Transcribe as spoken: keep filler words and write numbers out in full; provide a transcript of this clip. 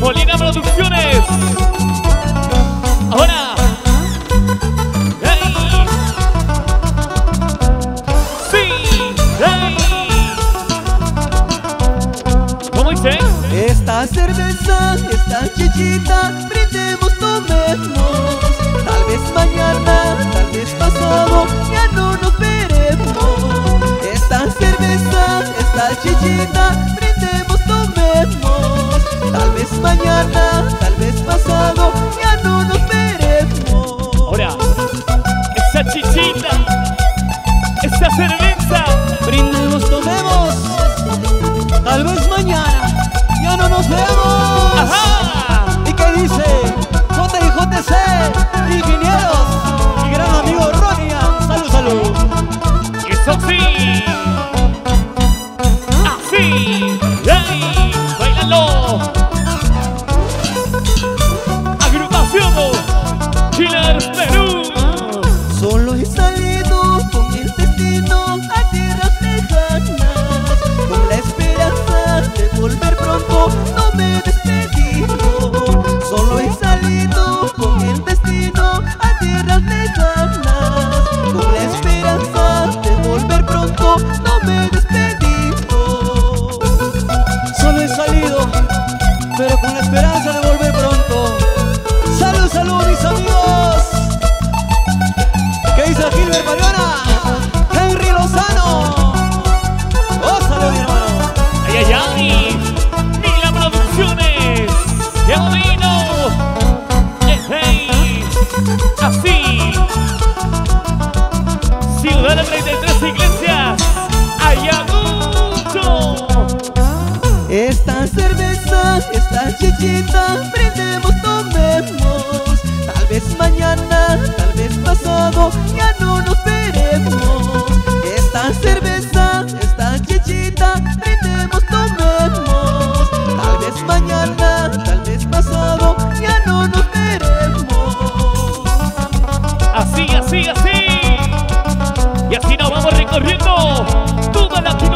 Molina Producciones. Ahora. ¡Hey! Sí. ¡Hey! ¿Cómo dice? Esta cerveza, esta chichita, brindemos, tomemos. Tal vez mañana, tal vez pasado, ya no nos veremos. Esta cerveza, esta chichita, brindemos, tomemos. Tal vez mañana, tal vez pasado, ya no nos veremos. Ahora, esa chichita, esa cerveza, brindemos, tomemos. Tal vez mañana, ya no nos vemos. Ajá. ¿Y qué dice? J J C, ingenieros y gran amigo Ronia, salud, salud. Eso sí, así, hey, bailalo. Agrupación Chile, Perú. Solo he salido con el destino a tierras lejanas, con la esperanza de volver pronto, no me despedimos. Solo he salido con el destino a tierras lejanas, con la esperanza de volver pronto, no me despedimos. Solo he salido, pero con la esperanza de volver pronto. ¡Salud, salud, mis amigos! ¿Qué dice Gilbert Mariana? ¡Henry Lozano! ¡Oh, salud, mi hermano! ¡Ay, ay, ay! ¡Mira Producciones! ¡Qué bonito! Así, Ciudad de treinta y tres Iglesias, Ayacucho. Esta cerveza, esta chichita, brindemos, tomemos. Tal vez mañana, tal vez pasado, ya no nos veremos. Esta cerveza, esta chichita, brindemos, tomemos. Tal vez mañana, tal vez pasado, ya no nos veremos. Así, así, así. Y así nos vamos recorriendo toda la ciudad.